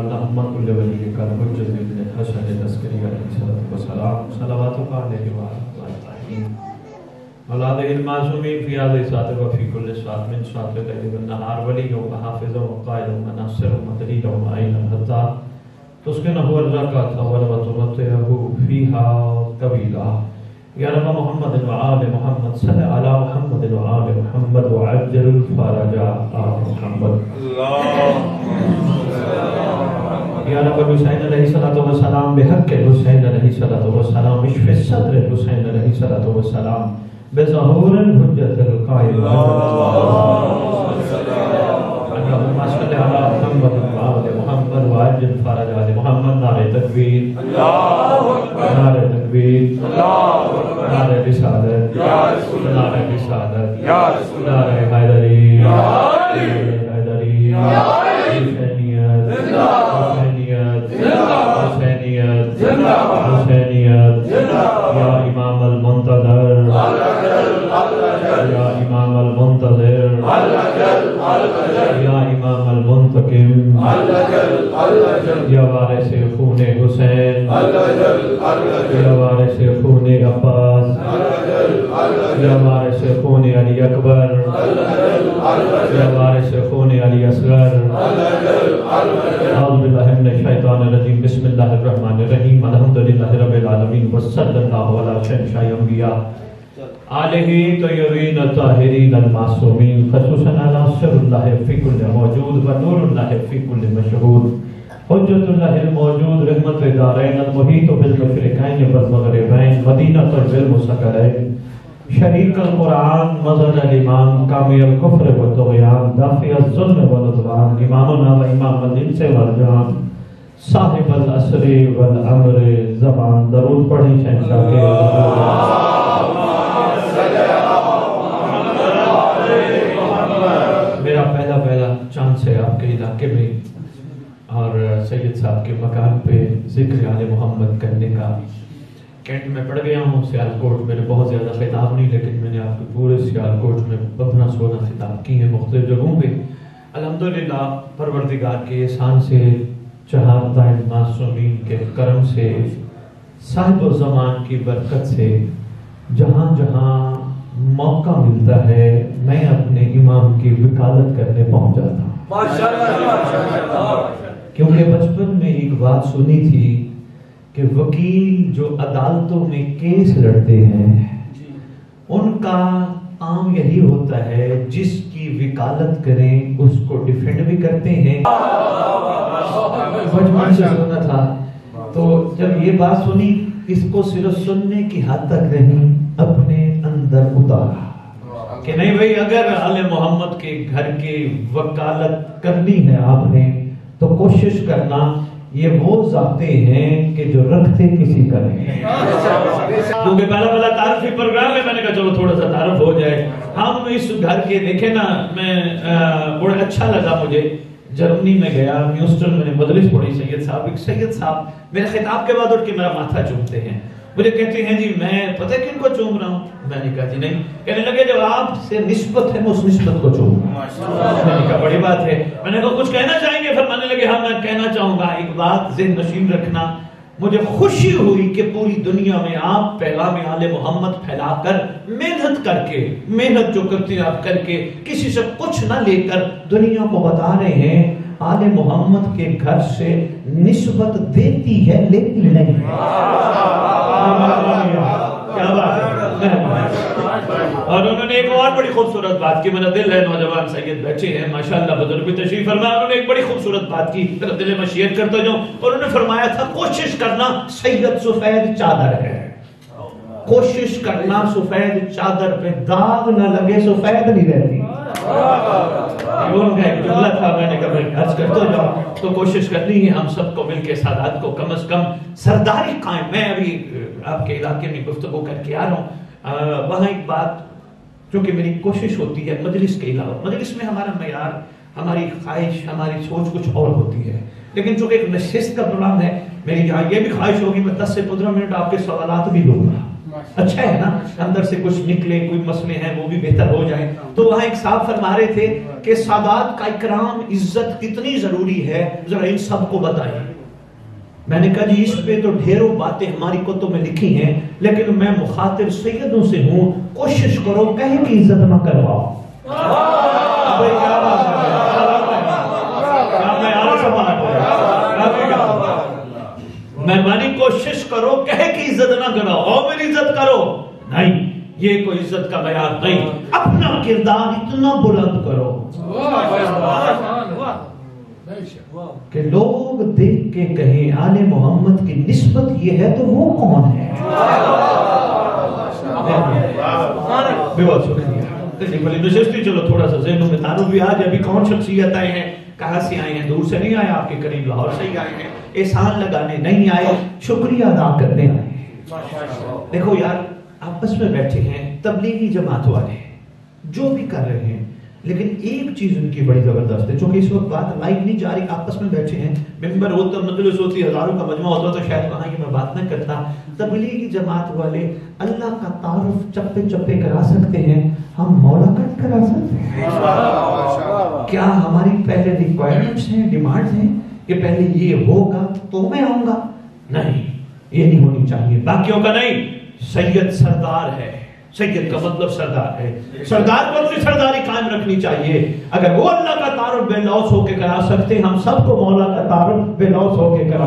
अल्लाहुम्मा कुल्ले वली के करम व जज़्ब ने हसन तस्करी अलैहि सलाम सलावत का लेके औलाद इल्मासूमी फियाद साथ व फी कुल साथ में साथ तकरीबन नहार वली को हाफिज व कायद व नासिर व मदरी व आइन हता तो उसके नबू अल्लाह का तवल व तवतहु फीहा कबीला या रब मोहम्मद व आल मोहम्मद सल्लल्लाहु अलैहि मोहम्मद व आल मोहम्मद व अजरुल फराजा आल मोहम्मद अल्लाह या रब हुसैन अलैहिस्सलातु व सलाम बिहक हुसैन अलैहिस्सलातु व सलाम इश्फ़ सद्र हुसैन अलैहिस्सलातु व सलाम बिज़हूरन हुज्जतुल कायम अल्लाह अल्लाहुम्मा सल्लि अला मोहम्मद व आल मोहम्मद व अजरुल फराजा आल मोहम्मद नारे तकबीर अल्लाहु अकबर नारे तकबीर अल्लाह नारे रिसालत या रसूल अल्लाह नारे रिसालत या रसूल नारे हैदरी या अली हैदरी या अली सैनियत जिंदाबाद सैनियत जिंदाबाद सैनियत जिंदाबाद सैनियत जिंदाबाद या इमाम अल मुंतजर अल्लाह या इमाम अल मुंतजर अल्लाह या इमाम अल मुंतकिम अल्लाह या वारिस खून हुसैन अल्लाह या वारिस खून अब्बास या वारिस खून अली अकबर या वारिस खून अली असगर अल्लाह बिल्लाहि शैतानिर रजीम बिस्मिल्लाहिर रहमानिर रहीम अल्हम्दुलिल्लाहि रब्बिल आलमीन वस्सल्लल्लाहु अला सय्यिदिल अंबिया आलिही तय्यबीन ताहिरीन अल मासूमीन खसूसन अला शरुल्लाहि फी कुल्ल मौजूद व नूरुल्लाहि फी कुल्ल मशहूद हुज्जतुल्लाहिल मौजूद रहमतुल दारैन अल मुहीत बिल मशरिकैन व मगरिबैन मदीनतुल बिल मुसकरैन शरीक अल कुरान मज़ल अल ईमान कामिल कुफ्र व तुग़यान दाफ़ि अल ज़ुल्म व अल-उदवान इमामुना व इमाम अल-जिंस व अल-जहान साहिब अल असरी व अल अमर ज़बान दरूद पढ़ें शहंशाह के अल्लाहुम्मा सल्लि अला मुहम्मद। मेरा पहला चांस है आपके इलाके में और सैयद साहब के मकान पे जिक्र आले मोहम्मद करने का। कैंट में पढ़ गया हूँ सियालकोट, मैंने बहुत ज़्यादा खिताब नहीं, लेकिन मैंने आपके पूरे सियालकोट में 15-16 खिताब की हैं मुख्तलिफ जगहों पे। अल्हम्दुलिल्लाह परवरदिगार के एहसान से, चहारताए मासूमीन के करम से, साहिब ज़मान की बरकत से जहाँ जहाँ मौका मिलता है मैं अपने इमाम की वकालत करने पहुँच जाता हूँ। क्योंकि बचपन में एक बात सुनी थी कि वकील जो अदालतों में केस लड़ते हैं उनका काम यही होता है जिसकी वकालत करें उसको डिफेंड भी करते हैं। बचपन से सुना था, तो जब ये बात सुनी इसको सिर्फ सुनने की हद तक नहीं अपने अंदर उतारा कि नहीं भाई, अगर आले मोहम्मद के घर की वकालत करनी है आपने तो कोशिश करना ये वो जाते हैं कि जो रखते किसी का नहीं। क्योंकि पहला तारफी प्रोग्राम है, मैंने कहा चलो थोड़ा सा तारफ हो जाए। हम इस घर के देखे ना, मैं बड़ा अच्छा लगा मुझे। जर्मनी में गया, म्यूस्टन में मदरस पढ़ी। सैयद साहब मेरे खिताब के बाद उठ के मेरा माथा चूमते हैं, मुझे कहते हैं जी मैं पता है किनको चूम रहा हूँ। मैंने कहा जी नहीं, कहने लगे जब आपसे निस्बत है मैं उस निस्बत को चूम रहा हूँ। मैंने कहा बड़ी बात है, मैंने कहा कुछ कहना चाहेंगे? फरमाने लगे हाँ मैं कहना चाहूंगा, एक बात ज़हन नशीन रखना। मुझे खुशी हुई कि पूरी दुनिया में आप पैगाम आले मोहम्मद फैलाकर मेहनत जो करते हैं आप करके किसी से कुछ ना लेकर दुनिया को बता रहे हैं आले मोहम्मद के घर से निस्बत देती है लेकिन नहीं। क्या बात है। और उन्होंने एक और बड़ी खूबसूरत बात की, मेरा दिल है नौजवान सैयद बच्चे हैं माशाल्लाह बुजुर्ग भी तशरीफ फरमा, उन्होंने एक बड़ी खूबसूरत बात की मेरा दिल में शेयर करता जाऊं। उन्होंने फरमाया था कोशिश करना सैयद सफेद चादर है, कोशिश करना सफेद चादर पे दाग न लगे सफेद नहीं रहती। उनका एक जुमला था, मैंने कहा मैं अर्ज करता जाऊं तो कोशिश करनी है हम सबको मिलकर सादात को कम से कम सरदारी कायम। मैं अभी आपके इलाके में गुफ्तगू करके आ रहा हूँ, वहाँ एक बात जो कि मेरी कोशिश होती है मजलिस के अलावा, मजलिस में हमारा मयार हमारी ख्वाहिश हमारी सोच कुछ और होती है, लेकिन चूंकि एक नशिस्त का प्रोग्राम है मेरी यहाँ ये भी ख्वाहिश होगी मैं 10 से 15 मिनट आपके सवालात भी लूंगा। अच्छा है ना, अंदर से कुछ निकले, कोई मसले हैं वो भी बेहतर हो जाए। तो वहाँ एक साहब फरमा रहे थे कि सादात का इकराम इज्जत कितनी जरूरी है, जरा इन सबको बताइए। मैंने कहा जी इस पे तो ढेरों बातें हमारी कुतुब में लिखी हैं, लेकिन मैं मुखातिब सैयदों से हूँ, कोशिश करो कहीं की इज्जत ना करवाओ। मैं मानी कोशिश करो कहीं की इज्जत ना करवाओ, और मेरी इज्जत करो, नहीं ये कोई इज्जत का बयान नहीं। अपना किरदार इतना बुलंद करो कि लोग देख के कहें आले मोहम्मद की निस्बत ये है तो वो कौन है। बहुत शुक्रिया। चलो थोड़ा सा ज़हन में तारुफ भी आ जाए, अभी कौन शख्सियत आए हैं, कहाँ से आए हैं, दूर से नहीं आए, आपके करीब लाहौर से ही आए हैं, एहसान लगाने नहीं आए, शुक्रिया अदा करने आए। देखो यार आपस में बैठे हैं तबलीगी जमात वाले जो भी कर रहे हैं, लेकिन एक चीज उनकी बड़ी जबरदस्त है, क्योंकि इस वक्त बात लाइव नहीं जा रही, आपस में बैठे हैं, मिंबर होता मजलिस होती, हजारों का मजमा होता तो शायद वहां ये मैं बात न करता। तबलीगी जमात वाले अल्लाह का तारुफ चप्पे चप्पे करा सकते हैं, हम मौला कट करा सकते हैं। क्या हमारी पहले रिक्वायरमेंट्स हैं, डिमांड्स हैं कि पहले ये होगा तो मैं आऊंगा? नहीं, ये नहीं होनी चाहिए। बाकियों का नहीं, सैयद सरदार है, सैयद का मतलब सरदार है, सरदार पर भी सरदारी कायम रखनी चाहिए। अगर वो अल्लाह का तारुफ बेलौस होके करा सकते, हम सबको मौला का तारुफ बेलौस होके करा।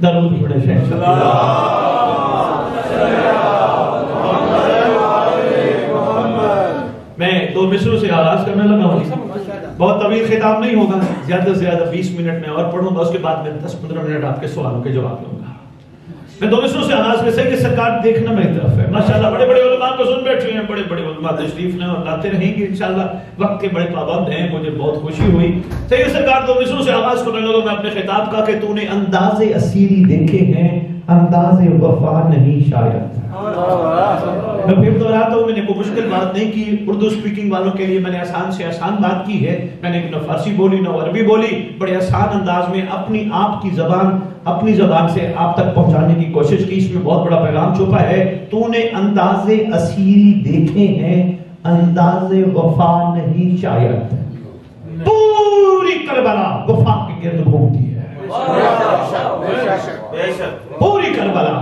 दरूद पढ़े मैं दो मिसरों से आगाज करने लगा हूँ, बहुत तवील खिताब नहीं होगा, ज्यादा से ज्यादा 20 मिनट में और पढ़ूंगा, उसके बाद में 10-15 मिनट आपके सवालों के जवाब दूंगा। मैं दोनों से आगाज में सही सरकार देखना मेरी तरफ है, माशाल्लाह बड़े बड़े उलमा को सुन बैठे हैं, बड़े बड़े उलमा तशरीफ लाए और लाते रहेंगे इंशाल्लाह, वक्त के बड़े पाबंद हैं। मुझे बहुत खुशी हुई सही सरकार दोनों से आगाज करने लगा मैं अपने खिताब का कि तूने अंदाजे असीरी देखे हैं, अंदाजे वफा नहीं शायद। मैं फिर दोहराता हूँ, मैंने कोई मुश्किल बात नहीं की, उर्दू स्पीकिंग वालों के लिए मैंने आसान से आसान बात की है। मैंने न फारसी बोली न अरबी बोली, बड़े आसान अंदाज में अपनी आपकी जबान अपनी जबान से आप तक पहुंचाने की कोशिश की। इसमें बहुत बड़ा पैगाम छुपा है। तूने अंदाजे असीरी देखे हैं, अंदाजे वफा नहीं शायद। पूरी करबला वफा के गिर्द घूमती है, पूरी करबला,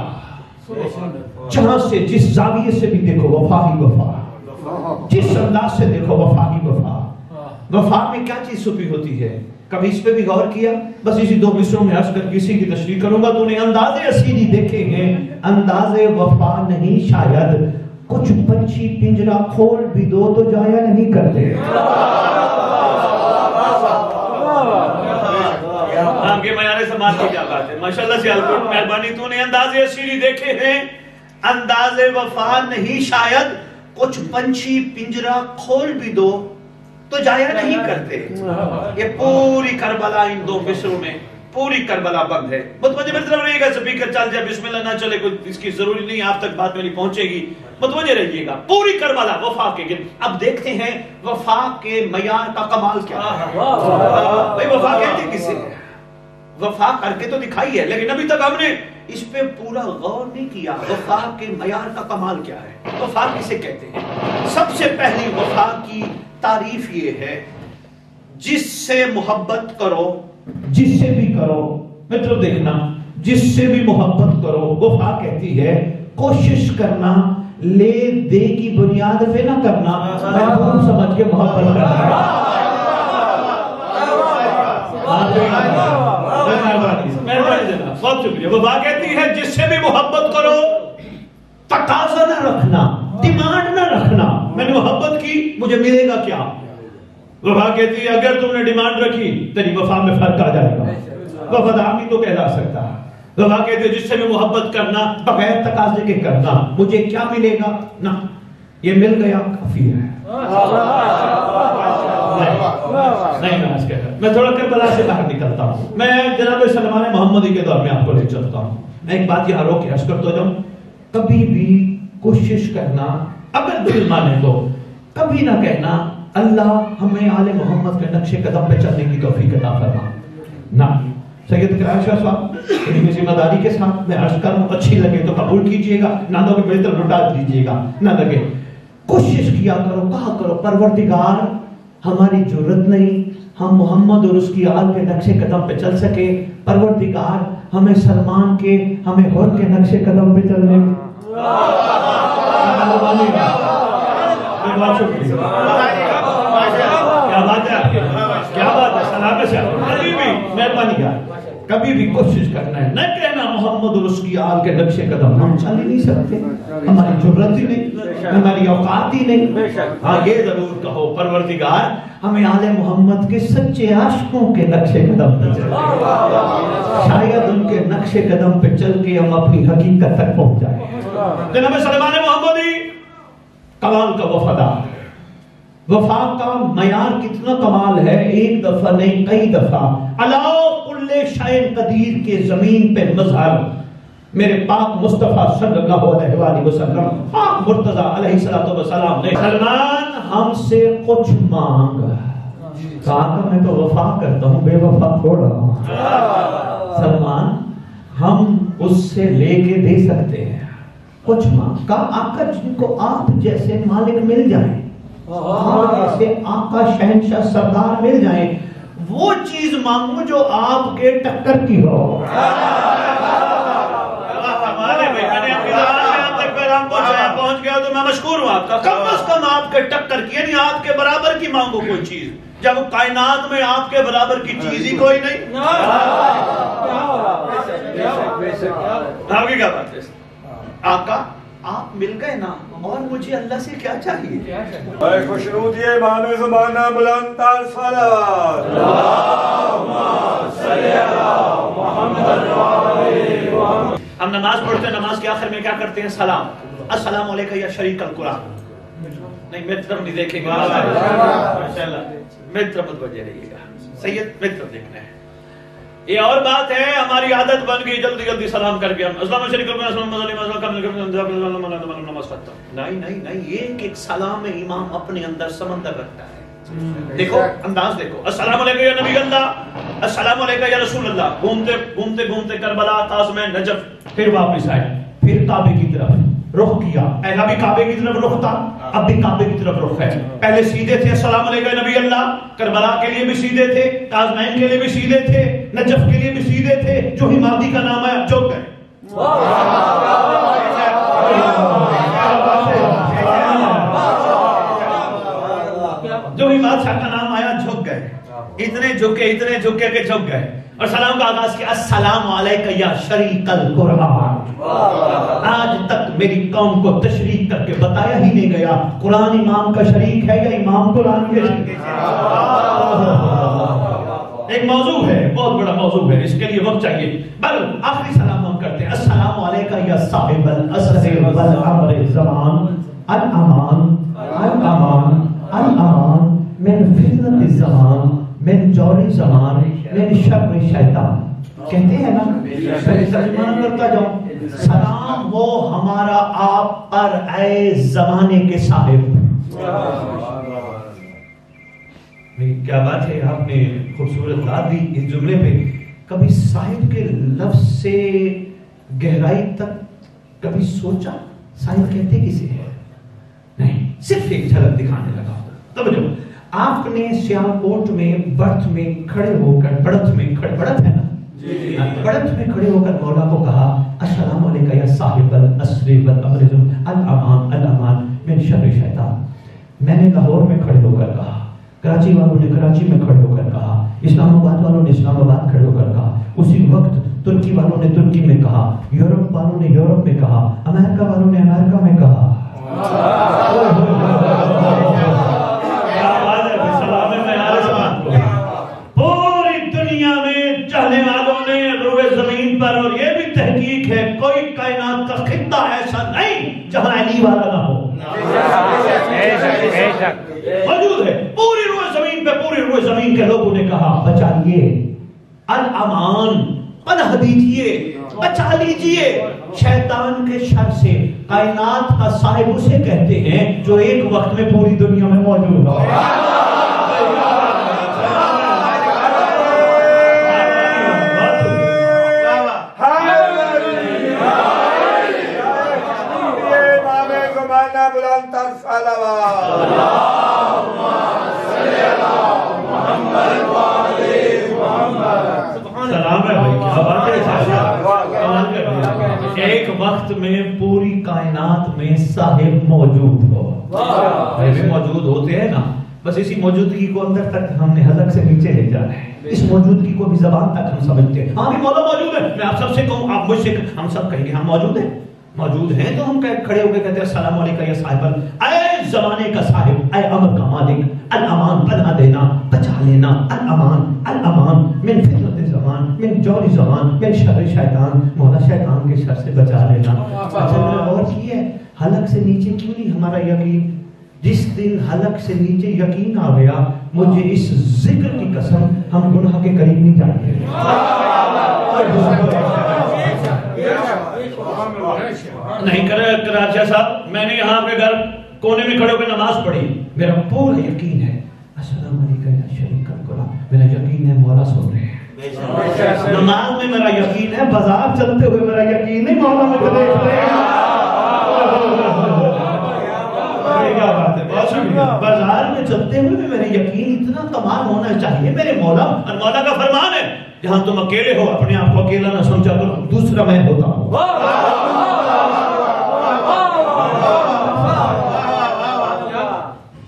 जहां से जिस जाविये से भी देखो वफा ही वफा, जिस अंदाज से देखो वफा ही वफा। वफा में क्या चीज छुपी होती है, कभी इस पे भी गौर किया? बस इसी दो मिसरों में अर्ज करके इसी की तशरीह करूंगा। तूने अंदाजे असीरी देखे हैं, अंदाजे वफा नहीं शायद। कुछ पंछी पिंजरा खोल भी दो तो जाया नहीं करते। समाज की क्या बात है, माशाल्लाह सियालकोट। मेहरबानी तूने अंदाजे असीरी देखे हैं, अंदाजे वफा नहीं शायद। कुछ पंछी पिंजरा खोल भी दो तो जाया नहीं करते। ये पूरी करबला इन दो मिसरों में, पूरी करबला बंद है। मुतवज्जे मेरी तरफ रहिएगा, स्पीकर चल जाए बिस्मिल्लाह ना चले कोई इसकी जरूरी नहीं, आप तक बात मेरी पहुंचेगी, मुतवज्जे रहिएगा। पूरी करबला वफा के गिर्द। अब देखते हैं वफा के मयार का कमाल क्या है। भाई वफा कहते किसे है, वफा करके तो दिखाई है लेकिन अभी तक हमने इस पे पूरा गौर नहीं किया। वफा के मयार का कमाल क्या है, वफा किसे कहते हैं। सबसे पहली वफा की तारीफ ये है, जिससे मोहब्बत करो, जिससे भी करो मित्रों देखना, जिससे भी मोहब्बत करो वफा कहती है। कोशिश करना, ले दे की बुनियाद पे ना करना, महबूब समझ के मोहब्बत करना। वफा कहती है जिससे भी मोहब्बत करो, तकाजा ना रखना, डिमांड ना रखना। मैंने मोहब्बत की, मुझे मिलेगा क्या? वफा कहती है अगर तुमने डिमांड रखी तेरी वफा में फर्क आ जाएगा, वफादार भी तो कहला सकता है। वफा कहती है जिससे भी मोहब्बत करना, बगैर तकाजे के करना, मुझे क्या मिलेगा ना, ये मिल गया काफी है। नहीं मैं थोड़ा करबला से बाहर निकलता हूँ। मैं जनाब सलमान मोहम्मदी के दौर में आपको ले चलता हूँ। मैं एक बात यहाँ रोक के अर्ज करता जाऊँ, कभी भी कोशिश करना, अगर दिल माने तो कभी ना कहना अल्लाह हमें आले मोहम्मद के नक्शे कदम पे चलने की तौफीक अता फरमा ना। सैयद करार शाह साहब इनकी जिम्मेदारी के साथ मैं अर्ज कर रहा हूँ, अच्छी लगे तो कबूल कीजिएगा, ना लगे मेरी तरफ लौटा दीजिएगा, ना लगे कोशिश किया करो, कहा करो परवरदिगार हमारी जरूरत नहीं हम मोहम्मद और उसकी आल के नक्शे कदम पे चल सके, परवरदिगार हमें सलमान के हमें हर के नक्शे कदम पे चलने कभी भी कोशिश करना है, न कहना मोहम्मद और उसकी आल के नक्शे कदम हम चल ही नहीं सकते, हमारी जुर्रत ही नहीं, हमारी औकात ही नहीं। हाँ ये जरूर कहो परवरदिगार हमें आले मोहम्मद के सच्चे आशिकों के नक्शे कदम पे चलें, शायद उनके नक्शे कदम पे चल के हम अपनी हकीकत तक पहुंच जाएं। जनाब सलमान मोहम्मदी कमाल का वफादार, वफा का मयार कितना कमाल है, एक दफा नहीं कई दफा अलाओ कुल्ले शायन कदीर के जमीन पे मजहर मेरे पाक मुस्तफा सल्लल्लाहु अलैहि वसल्लम पाक मुर्तजा अलैहिस्सलातु वसलाम ने सलमान हमसे कुछ मांगा, कहा मैं तो वफा करता हूँ बेवफा थोड़ा, सलमान हम उससे लेके दे सकते हैं, कुछ मांग का आका जिनको आप जैसे मालिक मिल जाए, जैसे आका शहनशाह सरदार मिल जाए, वो चीज मांगू जो आपके टक्कर की हो। पहुंच गया तो मैं मशहूर हूँ आपका, कम से कम आपके टक्कर की यानी आपके बराबर की मांगो कोई चीज, जब कायनात में आपके बराबर की चीज ही कोई नहीं। आपकी क्या बात है आका, आप मिल गए ना, और मुझे अल्लाह से क्या चाहिए? हम नमाज पढ़ते हैं, नमाज के आखिर में क्या करते हैं? सलाम, अस्सलाम वालेकुम या शरीकल कुरान, नहीं मेरी तरफ नहीं देखेंगे माशाल्लाह, मेरी तरफ मत बजे रहिएगा सैयद, मेरी तरफ देखना है। ये और बात है हमारी आदत बन गई जल्दी जल्दी सलाम करके हम अस्सलाम वालेकुम, नहीं नहीं नहीं, एक एक सलाम में इमाम अपने अंदर समंदर रखता है। देखो अंदाज देखो, अस्सलाम वालेकुम या नबी अल्लाह, अस्सलाम वालेकुम या रसूल अल्लाह, घूमते घूमते घूमते करबला, ताजमहल, नजफ, फिर वापस आए, फिर काबे की तरफ रुख किया, पहला भी काबे की तरफ रुख था, अब भी काबे की तरफ रुख है। पहले सीधे थे अस्सलाम वालेकुम या नबी अल्लाह, करबला के लिए भी सीधे थे, ताजमहल के लिए भी सीधे थे, नजफ के लिए भी सीधे थे, जो हिमादी का नाम आया जो गए बादशाह का नाम आया झुक गए, इतने झुके के झुक गए, और सलाम का आगाज किया अस्सलाम वालेकुम या शरीकल कुरान। आज तक मेरी कौम को तशरीक करके बताया ही नहीं गया कुरान इमाम का शरीक है या इमाम कुरान के शरीक। एक मौजू है, बहुत बड़ा मौजू है, इसके लिए वक्त चाहिए, बल आखिरी सलाम हम करते हैं अस्सलाम वालेकुम या साहिबल असर वल अमर ज़मान अल अमान अल अमान अल अमान मैंने फितनत ज़मान, मैंने जौरे ज़मान, मैंने शर्र शैतान, कहते हैं ना सलमान करता जाऊं। सलाम वो हमारा आप पर आए जमाने के साहिब। क्या बात है, आपने खूबसूरत ला दी इस जुमले पे। कभी साहिब के लफ्ज से गहराई तक कभी सोचा साहिब कहते किसे है? नहीं, सिर्फ एक झलक दिखाने लगा। तब जो आपने सियालकोट में बर्थ में खड़े होकर बड़त है ना जी, बड़त में खड़े होकर मौला को कहा अस्सलाम वालेकुम या साहिबल असरी वल अमर ज़मान अल अमान मिन शर्रि शैतान। मैंने लाहौर में खड़े होकर कहा, कराची वालों ने कराची में खड़े होकर कहा, इस्लामाबाद वालों ने इस्लामाबाद खड़े होकर कहा, उसी वक्त तुर्की वालों ने तुर्की में कहा, यूरोप वालों ने यूरोप में कहा, अमेरिका वालों ने अमेरिका में कहा। और ये भी तहकीक है, कोई कायनात का खित्ता ऐसा नहीं जहां अली वाला ना हो, मौजूद है पूरी रूह जमीन पे। पूरी रूह जमीन के लोगों ने कहा बचा लिए अल अमान, पनाह दीजिए, बचा लीजिए शैतान के शर से। कायनात का साहिब उसे कहते हैं जो एक वक्त में पूरी दुनिया में मौजूद हो। एक वक्त में पूरी कायनात में साहिब मौजूद हो, मौजूद होते हैं ना, बस इसी मौजूदगी को अंदर तक हमने हलक से नीचे ले जाना है। इस मौजूदगी को भी जबान तक हम समझते हैं। हाँ भी मौला मौजूद है, मैं आप सबसे कहूँ, आप मुझसे, हम सब कहेंगे हम मौजूद हैं, मौजूद हैं तो हम खड़े होकर कहते हैं अस्सलाम वालेकुम या साहिब, ऐ जमाने का साहिब, ऐ अमर का मालिक, अल अमान बना देना, बचा लेना, अल अमान मिन फितनत ज़मान, मिन जौर ज़मान, मिन शर शैतान, मौला शैतान के शर से बचा लेना। और ये है हलक से नीचे क्यों नहीं हमारा यकीन? जिस दिन हलक से नीचे यकीन आ गया, मुझे इस जिक्र की कसम, हम गुनाह के करीब नहीं जाएंगे। नहीं करे कराचिया साहब, मैंने यहाँ पे घर कोने में खड़े होकर नमाज पढ़ी, मेरा पूरा यकीन है मेरा यकीन है मौला सुन रहे हैं, नमाज में मेरा यकीन है, बाजार चलते हुए मेरा यकीन है मौला मुझे देख रहे हैं। बाजार में चलते हुए भी मेरे यकीन इतना तमाम होना चाहिए मेरे मौला, और मौला का फरमान है जहां तुम अकेले हो अपने आप को अकेला ना समझा करो, दूसरा मैं होता हूँ।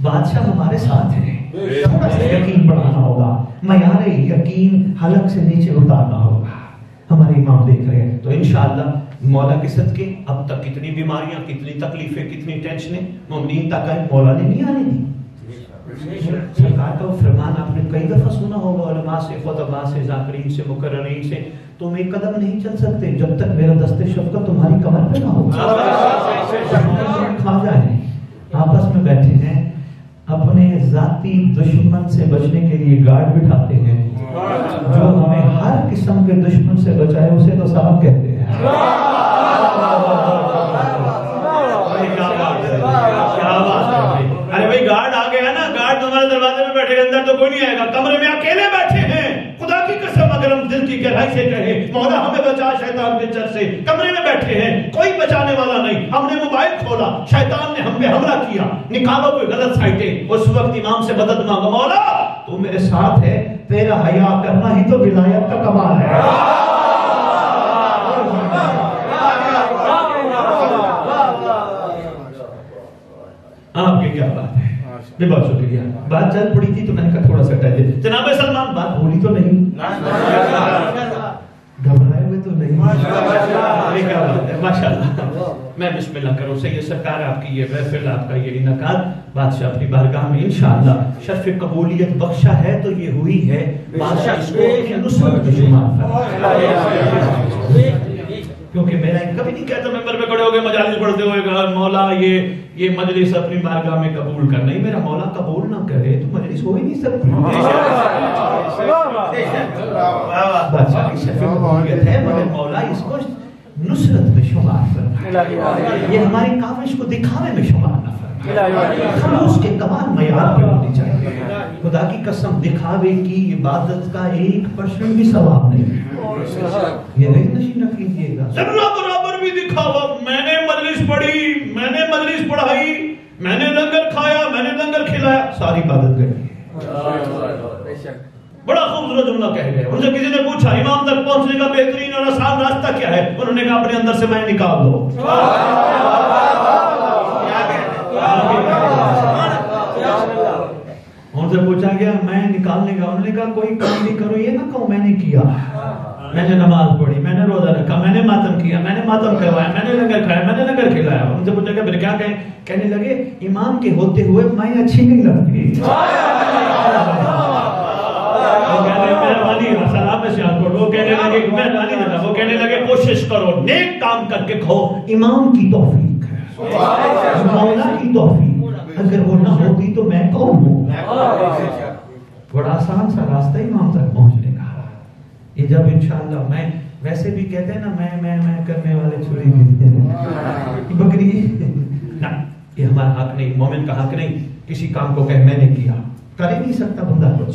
बादशाह हमारे साथ है, थोड़ा सा यकीन बढ़ाना होगा, मयारे यकीन हलक से नीचे उतारना होगा। हमारे इमाम देख रहे हैं तो इंशाअल्लाह मौला के सदके अब तक कितनी बीमारियां, कितनी तकलीफें, कितनी टेंशनें मुमनीन तक मौला ने नहीं आने दी। सरकार का फरमान आपने कई दफा सुना होगा, उलमा से, खुतबा से, ज़ाकिरीन से, मुकर्ररीन से, तुम एक कदम नहीं चल सकते जब तक मेरा दस्ते शफ़क़त तुम्हारी कमर पे ना हो जाए। आपस में बैठे हैं, अपने जाती दुश्मन से बचने के लिए गार्ड बिठाते हैं, जो हमें हर किस्म के दुश्मन से बचाए उसे तो साहब कहते हैं। तो कोई नहीं आएगा, कमरे में अकेले बैठे हैं, खुदा की कसम अगर हम दिल की गहराई से कहें मौला हमें बचा शैतान के चर से, कमरे में बैठे हैं कोई बचाने वाला नहीं, हमने मोबाइल खोला शैतान ने हम पे हमला किया, निकालो कोई गलत साइटें, उस वक्त इमाम से मदद मांगो, मौला तू मेरे साथ है, तेरा हया करना ही तो विलायत का कमाल है। आपकी क्या बात है, बहुत शुक्रिया। बात चल पड़ी थी तो मैंने कहा थोड़ा सा टाइम दे। जनाब सलमान बात बोली तो नहीं, घबराए हुए तो नहीं, माशाल्लाह। मैं बिस्मिल्लाह करूं से ये सरकार आपकी, ये महफिल आपका, ये इनाकात बादशाह अपनी बारगाह में इंशाअल्लाह शर्फ कबूलियत बख्शा है तो ये हुई है। बादशाह इसको क्योंकि मेरा कभी नहीं कहता मेंबर में खड़े हो गए मजालिस पढ़ते हुए मौला ये मजलिस अपनी बारगाह में कबूल कर, नहीं मेरा मौला कबूल ना करे तो मजलिस हो ही नहीं सकती। नुसरत में शुमार फरमाए, ये हमारी काविश को दिखावे में शुमार ना फरमाए, खलूस के कमाल मयार पे होनी चाहिए। खुदा की कसम दिखावे की इबादत का 1% भी सवाब नहीं है, ये नहीं नशीन कीजिएगा। जरा बराबर भी दिखावा, मैंने मजलिस पढ़ी, मैंने मजलिस पढ़ाई, मैंने लंगर खाया, मैंने लंगर खिलाया, सारी इबादत गई। बड़ा खूबसूरत जुमला कह गए। उनसे किसी ने पूछा इमाम तक पहुंचने का बेहतरीन और आसान रास्ता क्या है, उन्होंने कहा अपने अंदर से मैं निकाल दो। उनसे पूछा गया मैं निकालने का, उन्होंने कहा कोई काम नहीं करो, ये ना कहो मैंने किया, मैंने नमाज पढ़ी, मैंने रोजा रखा, मैंने मातम किया, मैंने मातम करवाया, मैंने लंगर खाया, मैंने लंगर खिलाया। उनसे पूछा गया फिर क्या कहें, कहने लगे इमाम के होते हुए मैं अच्छी नहीं लगती। वो कहने लगे कोशिश करो नेक काम करके खाओ, इमाम की तौफीक है, मौला की तौफीक, अगर वो ना होती तो मैं कौन हूँ। बड़ा आसान सा रास्ता इमाम तक पहुँचने का। ये जब इंशाअल्लाह मैं वैसे भी कहते हैं ना मैं करने वाले छुरी देते हैं बकरी ना, ये हमारा हक नहीं, मोमिन का हक नहीं किसी काम को कह मैंने किया, कर ही नहीं सकता बंदा कुछ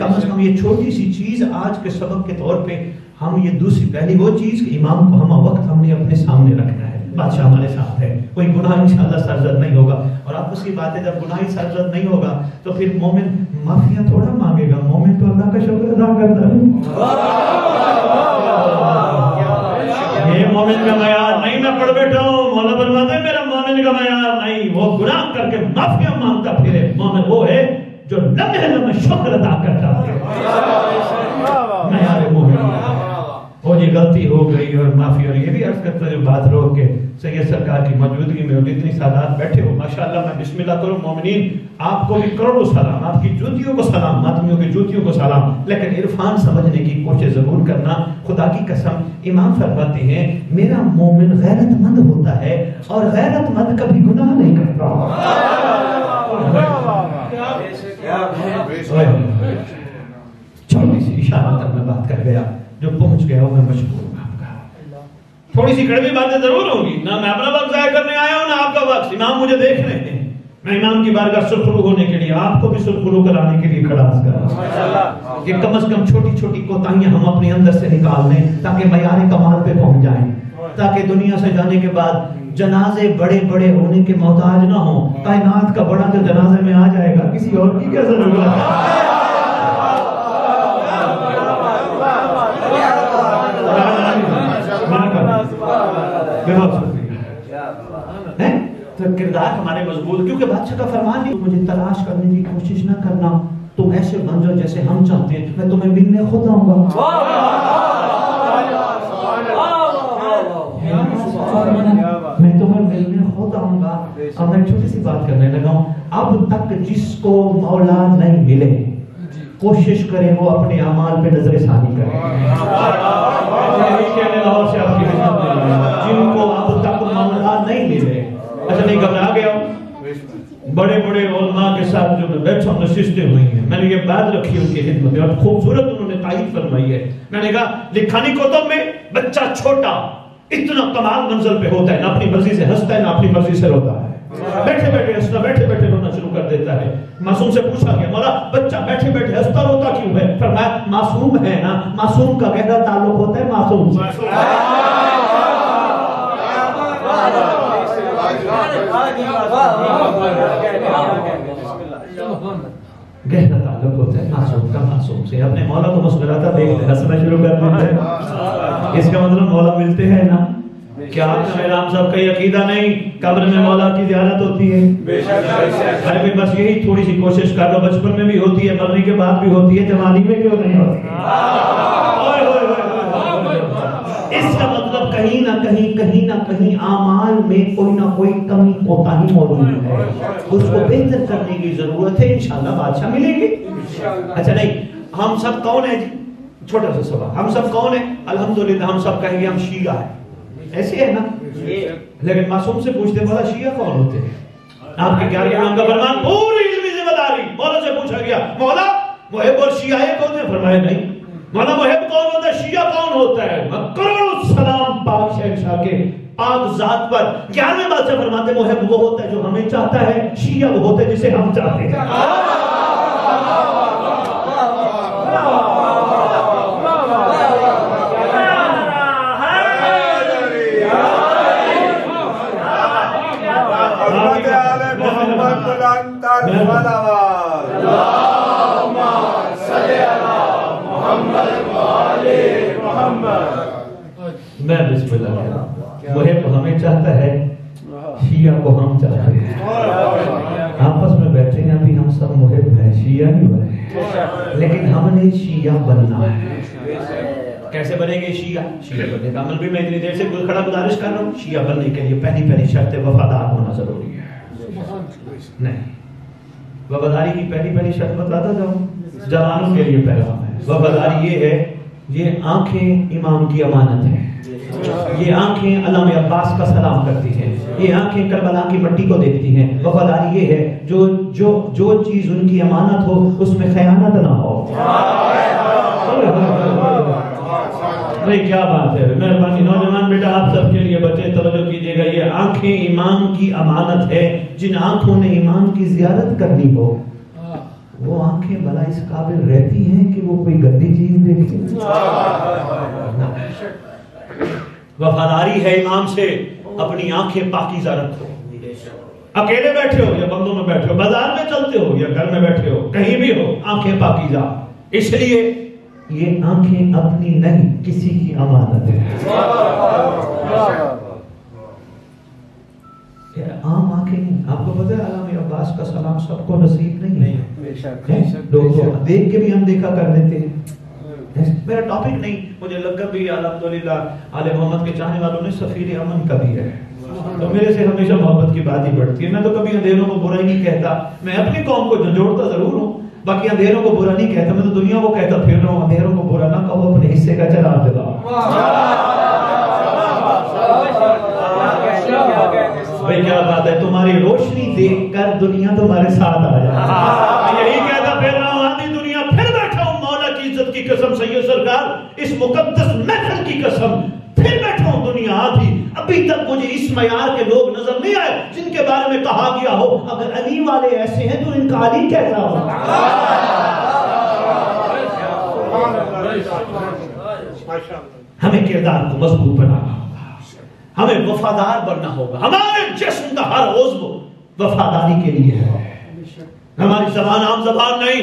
कम से कम। ये छोटी सी चीज आज के सबक के तौर पे हम ये दूसरी पहली वो चीज इमाम को हम वक्त हमने अपने सामने रखना है। बादशाह हमारे साथ है, कोई गुनाह इंशाअल्लाह सरजद नहीं होगा। और आप उसकी बात है, जब गुनाह सरजद नहीं होगा तो फिर मोमिन माफिया थोड़ा मांगेगा, मोमिन तो अल्लाह का शुक्र अदा करता है। ये मोमिन का मयार नहीं। मैं पढ़ बैठा हूँ, मौला फरमाते मेरा मोमिन का मयार नहीं, वो गुनाह करके माफिया मांगता फिरे। मोमिन वो है जो लम्हे लम्हे शुक्र अदा करता है। मयार मोमिन वो जी गलती हो गई और माफी। और ये भी अर्ज करता जो बात रोक के सैयद सरकार की मौजूदगी में और इतनी सादात बैठे हो माशाल्लाह, मैं बिस्मिल्लाह करूं। मोमिनीन आपको भी करोड़ों सलाम, आपकी जूतियों को सलाम, आदमियों की जूतियों को सलाम, लेकिन इरफान समझने की कोशिश जरूर करना। खुदा की कसम इमाम फरमाते हैं मेरा मोमिन गैरतमंद होता है और गैरतमंद कभी गुनाह नहीं करता। छोटी सी इशारा तक मैं बात कर गया, जो पहुंच गया हूं मैं मजबूर हूं आपका। थोड़ी सी कड़वी बातें जरूर होंगी, ना मैं अपना वक्त जाया करने आया हूं ना आपका वक्त। इमाम मुझे देख रहे हैं, मैं इमाम की बारगाह सुरखरू होने के लिए, आपको भी सुरखरू कराने के लिए खड़ा कर रहा हूं कि कम से कम छोटी छोटी कोताहियां हम अपने अंदर से निकाल लें ताकि मयारे कमाल पे पहुंच जाए, ताकि दुनिया से जाने के बाद जनाजे बड़े बड़े होने के मोहताज ना हो। कायनात का बड़ा जो जनाजे में आ जाएगा, किसी और की क्या जरूरत है। तो किरदार हमारे मजबूत, क्योंकि बादशाह का फरमान है मुझे तलाश करने की कोशिश ना करना, तुम ऐसे बन जाओ जैसे हम चाहते हैं, मैं तुम्हें मिलने खुद आऊंगा। मैं तुम्हें मिलने खुद आऊंगा। अब मैं छोटी सी बात करने लगा हूं। अब तक जिसको मौला नहीं मिले कोशिश करें वो अपने अमाल पे नजर सानी करें, जिनको अब तक मौला नहीं मिले। अच्छा नहीं घबरा गया, बड़े बड़े उलमा के साथ जो मैं बैठा हूं, नशिस्तें हुई हैं, मैंने ये बात रखी उनकी हिम्मत में और खूबसूरत उन्होंने तारीफ फरमाई है। मैंने कहा लिखानी कुतुब में बच्चा छोटा इतना कमाल मंजिल पे होता है, ना अपनी मर्जी से हंसता है ना अपनी मर्जी से रोता है, बैठे बैठे हंसना बैठे बैठे रोना शुरू कर देता है। मासूम से पूछा गया मौला बच्चा बैठे बैठे हंसता रोता क्यों है? फरमाया मासूम है ना, मासूम का गहरा ताल्लुक होता है मासूम से। गहरा ताल्लुक होता है मासूम का मासूम से। अपने मौला को मुस्कुराता देखते हंसना शुरू कर देते हैं, इसका मतलब मौला मिलते हैं ना। क्या राम साहब का यकीदा नहीं कब्र में मौला की ज़ियारत होती है? अरे बस यही थोड़ी सी कोशिश कर लो, बचपन में भी होती है, मरने के बाद भी होती है, जवानी में क्यों नहीं होती? इसका मतलब कहीं ना कहीं आमाल में कोई ना कोई कमी कोताही मौजूद है, उसको बेहतर करने की जरूरत है। इंशाल्लाह बादशाह मिलेंगे। अच्छा नहीं, हम सब कौन है जी? छोटा सा सवाल, हम सब कौन है? अल्हम्दुलिल्लाह हम सब कहेंगे हम शिया है, ऐसे है ना। लेकिन मासूम से पूछते बोला शिया कौन होते हैं? आपके 11 इमाम का फरमान पूरी जिम्मेदारी। मौला से पूछा गया मौला मुहब और शिया कौन है? फरमाया नहीं। मौला मुहब कौन होता है, शिया कौन होता है? करोड़ों सलाम पाक शहंशाह के पाक जात पर। 11वें बादशाह फरमाते मुहब वो होता है जो हमें चाहता है, शिया वो होता है जिसे हम चाहते हैं। मैं मुहब हमें चाहता है, शिया को हम चाहते हैं। आपस में बैठे हैं अभी हम सब मुहब हैं, शिया नहीं बने, लेकिन हमने शिया बनना है। कैसे बनेंगे शिया? शिया बनने का अमल भी मैं इतनी देर से खड़ा गुजारिश कर रहा हूँ। शिया बनने के लिए पहली शर्त वफादार होना जरूरी है। नहीं वफादारी की पहली शर्त बताता जाऊँ, जवानों के लिए पैगाम है। वफादारी ये है, ये आंखें इमाम की अमानत है, ये आंखें अल्लामा अब्बास का सलाम करती हैं, ये आंखें करबला की मट्टी को देखती हैं। वफादारी ये है जो जो जो चीज उनकी अमानत हो उसमें खयानत ना हो। अरे क्या बात है, मेहरबानी नौजवान बेटा आप सबके लिए बच्चे तवज्जो कीजिएगा। ये आंखें इमाम की अमानत है, जिन आंखों ने इमाम की जियारत करनी हो वो आंखें भला इस काबिल रहती हैं कि वो कोई गंदी चीज देखें। वफादारी है इमाम से, अपनी आंखें पाकीज़ा रखो। अकेले बैठे हो या बंगलों में बैठे हो, बाजार में चलते हो या घर में बैठे हो, कहीं भी हो, आंखें पाकीज़ा। इसलिए ये आंखें अपनी नहीं किसी की अमानत है। आम आंखें नहीं, आपको पता है आलम अब्बास का सलाम सबको नसीब नहीं है, लोगों को देख के भी हम देखा कर देते हैं। मेरा टॉपिक नहीं, मुझे लगा भी अल्हम्दुलिल्लाह आले मोहम्मद के चाहने वालों ने सफीर अमन का भी है, तो मेरे से हमेशा मोहब्बत की बात ही बढ़ती है। मैं तो कभी अंधेरों को बुरा ही नहीं कहता, मैं अपनी कौम को झंझोड़ता जरूर हूँ, बाकी अंधेरों को बुरा नहीं कहता। मैं तो दुनिया को कहता फिर रहा हूँ अंधेरों को बुरा ना कहो, अपने हिस्से का चराग जलाओ। भाई क्या बात है, तुम्हारी रोशनी देखकर दुनिया तुम्हारे साथ आ जाए, यही कहता फिर रहा हूँ आधी दुनिया। फिर बैठा हूँ मौला की इज्जत की कसम, सैयद सरकार इस मुकद्दस महफिल की कसम, फिर बैठा हूँ दुनिया आधी। अभी तक मुझे इस मयार के लोग नजर नहीं आए जिनके बारे में कहा गया हो अगर अली वाले ऐसे हैं तो इनका अली कैसा हो। हमें किरदार को मजबूत बनाना होगा, हमें वफादार बनना होगा। हमारे जिस्म का हर उज़्व वफादारी के लिए है। हमारी जबान आम जबान नहीं,